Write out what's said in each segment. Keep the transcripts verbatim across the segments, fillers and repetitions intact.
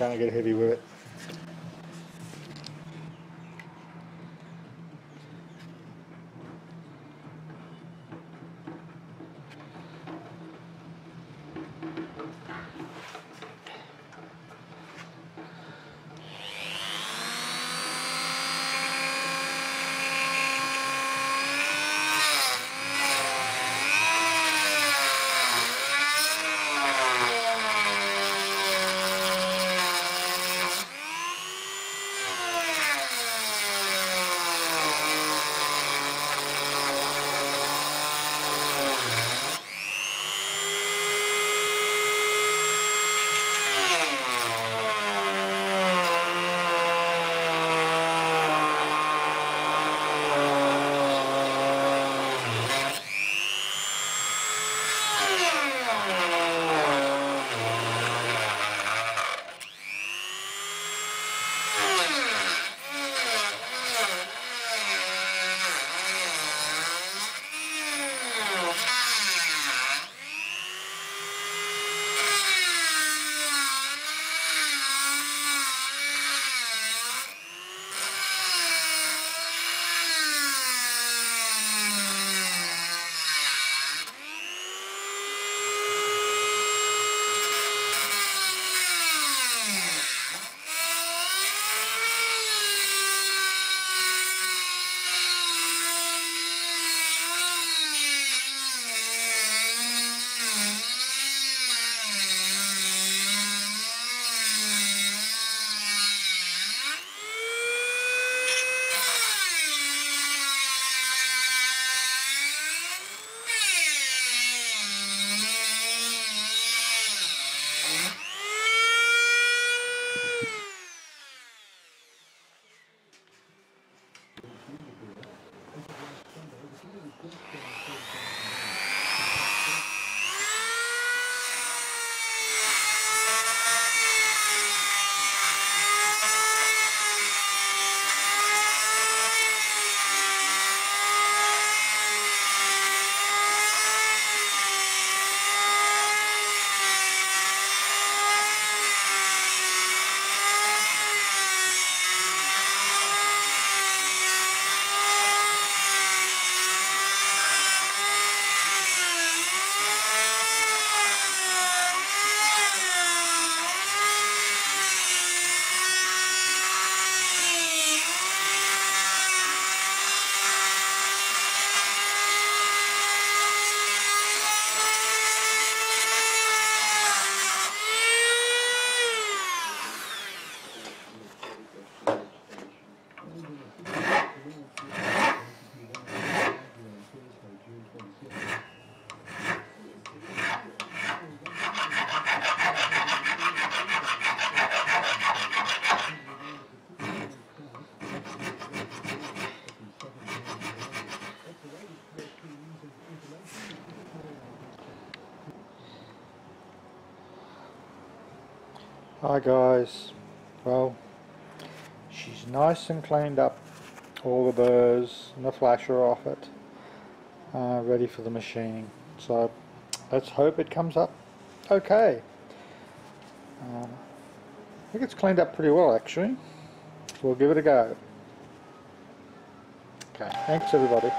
kind of get heavy with it. Hi guys, well, she's nice and cleaned up all the burrs and the flasher off it, uh, ready for the machining, so let's hope it comes up okay. uh, I think it's cleaned up pretty well actually, so we'll give it a go. Okay, thanks everybody.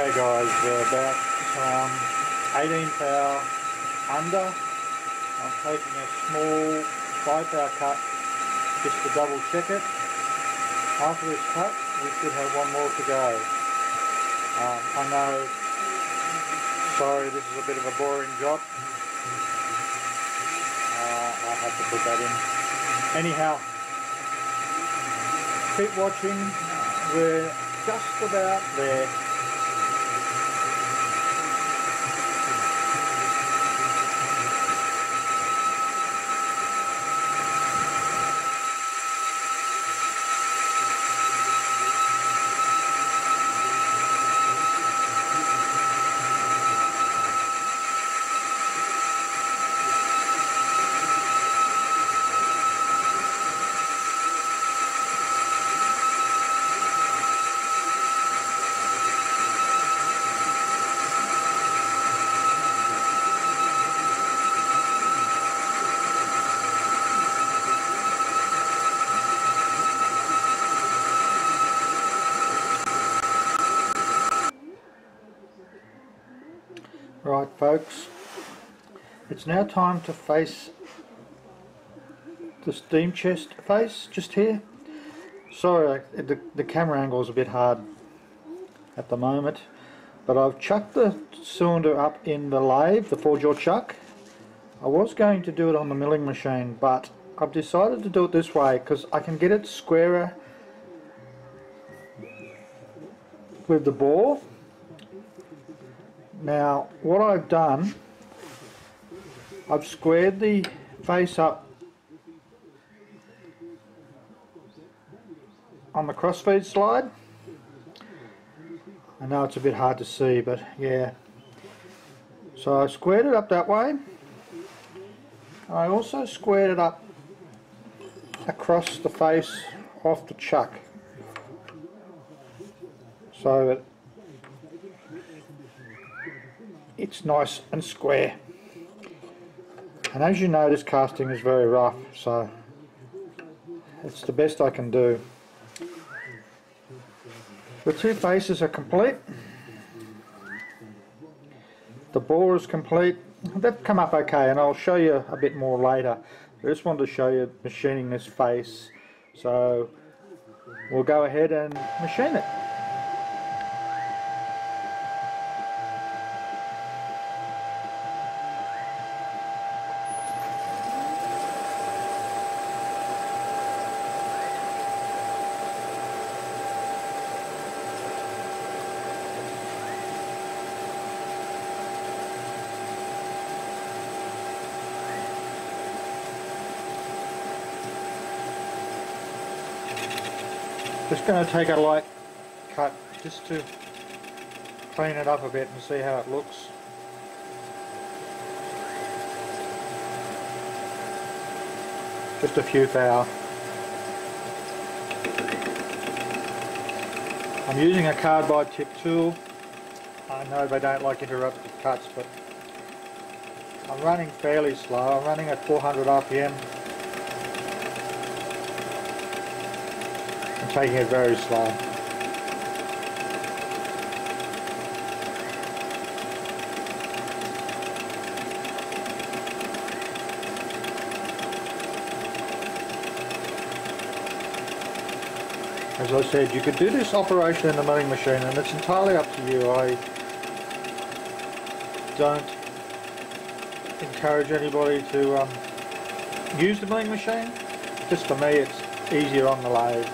Okay guys, we're about um, eighteen power under. I'm taking a small five power cut just to double check it. After this cut, we should have one more to go. Um, I know, sorry, this is a bit of a boring job. Uh, I had to put that in. Anyhow, keep watching. We're just about there. Right folks, it's now time to face the steam chest face just here. Sorry, the, the camera angle is a bit hard at the moment, but I've chucked the cylinder up in the lathe, the four-jaw chuck. I was going to do it on the milling machine, but I've decided to do it this way because I can get it squarer with the bore. Now, what I've done, I've squared the face up on the crossfeed slide. I know it's a bit hard to see, but yeah. So I squared it up that way. I also squared it up across the face off the chuck, so that it's nice and square. And as you know, this casting is very rough, so it's the best I can do. The two faces are complete. The bore is complete. They've come up okay, and I'll show you a bit more later. I just wanted to show you machining this face, so we'll go ahead and machine it. Just going to take a light cut just to clean it up a bit and see how it looks. Just a few power. I'm using a cardboard tip tool. I know they don't like interrupted cuts, but I'm running fairly slow. I'm running at four hundred R P M. Taking it very slow. As I said, you could do this operation in the milling machine, and it's entirely up to you. I don't encourage anybody to um, use the milling machine. Just for me, it's easier on the lathe.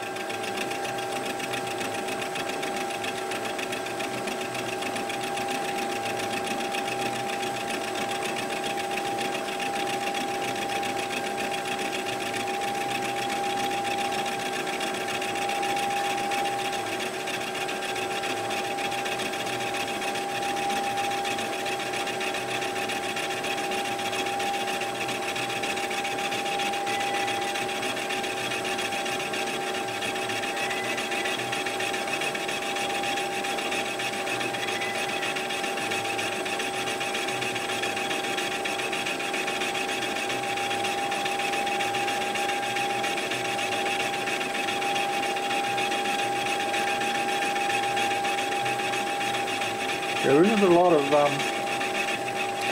There isn't a lot of um,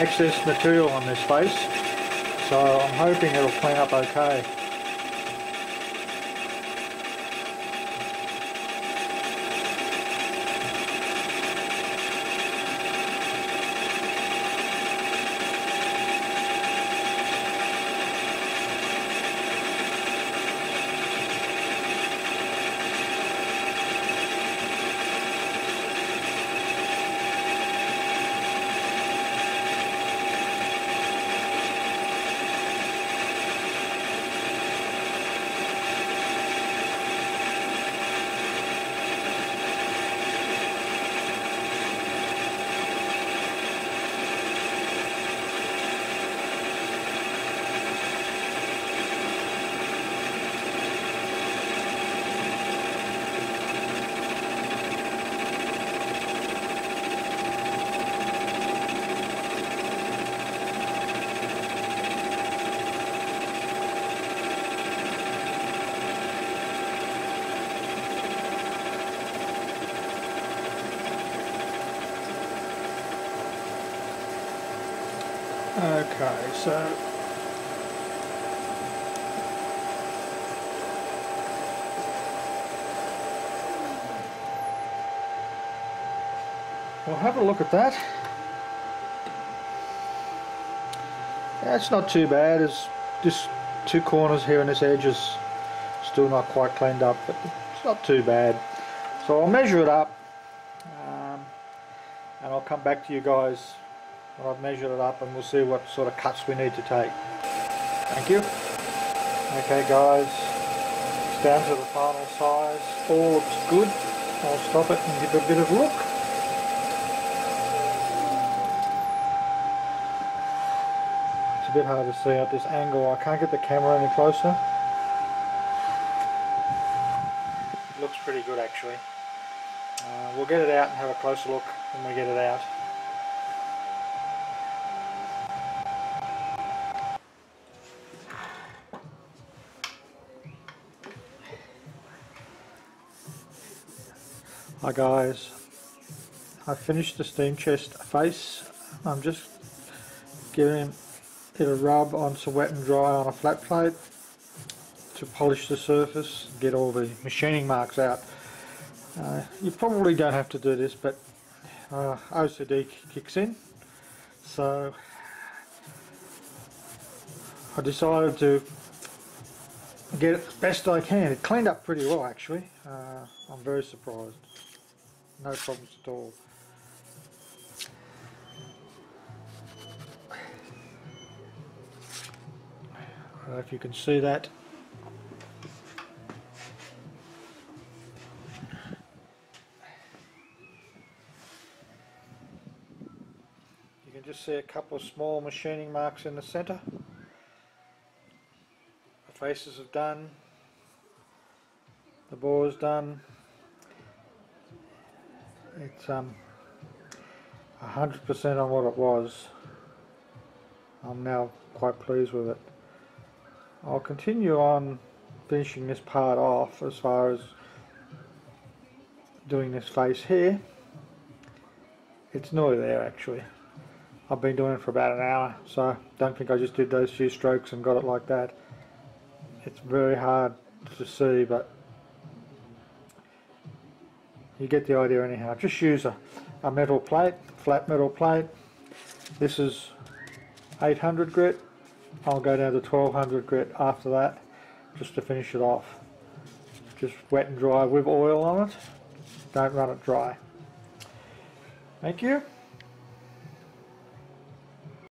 excess material on this face, so I'm hoping it'll clean up okay. Okay, so we'll have a look at that. That's not too bad. It's just two corners here and this edge is still not quite cleaned up, but it's not too bad. So I'll measure it up um, and I'll come back to you guys. Well, I've measured it up and we'll see what sort of cuts we need to take. Thank you. Okay guys, it's down to the final size. All looks good. I'll stop it and give it a bit of a look. It's a bit hard to see at this angle. I can't get the camera any closer. It looks pretty good actually. Uh, we'll get it out and have a closer look when we get it out. Hi guys, I finished the steam chest face. I'm just giving it a rub on some wet and dry on a flat plate to polish the surface, get all the machining marks out. Uh, you probably don't have to do this, but uh, O C D kicks in, so I decided to get it the best I can. It cleaned up pretty well actually. Uh, I'm very surprised. No problems at all. I don't know if you can see that. You can just see a couple of small machining marks in the center. The faces are done. The bore is done. It's um a hundred percent on what it was. I'm now quite pleased with it. I'll continue on finishing this part off as far as doing this face here. It's nearly there actually. I've been doing it for about an hour, so don't think I just did those few strokes and got it like that. It's very hard to see, but you get the idea anyhow. Just use a, a metal plate, flat metal plate. This is eight hundred grit. I'll go down to twelve hundred grit after that just to finish it off. Just wet and dry with oil on it. Don't run it dry. Thank you.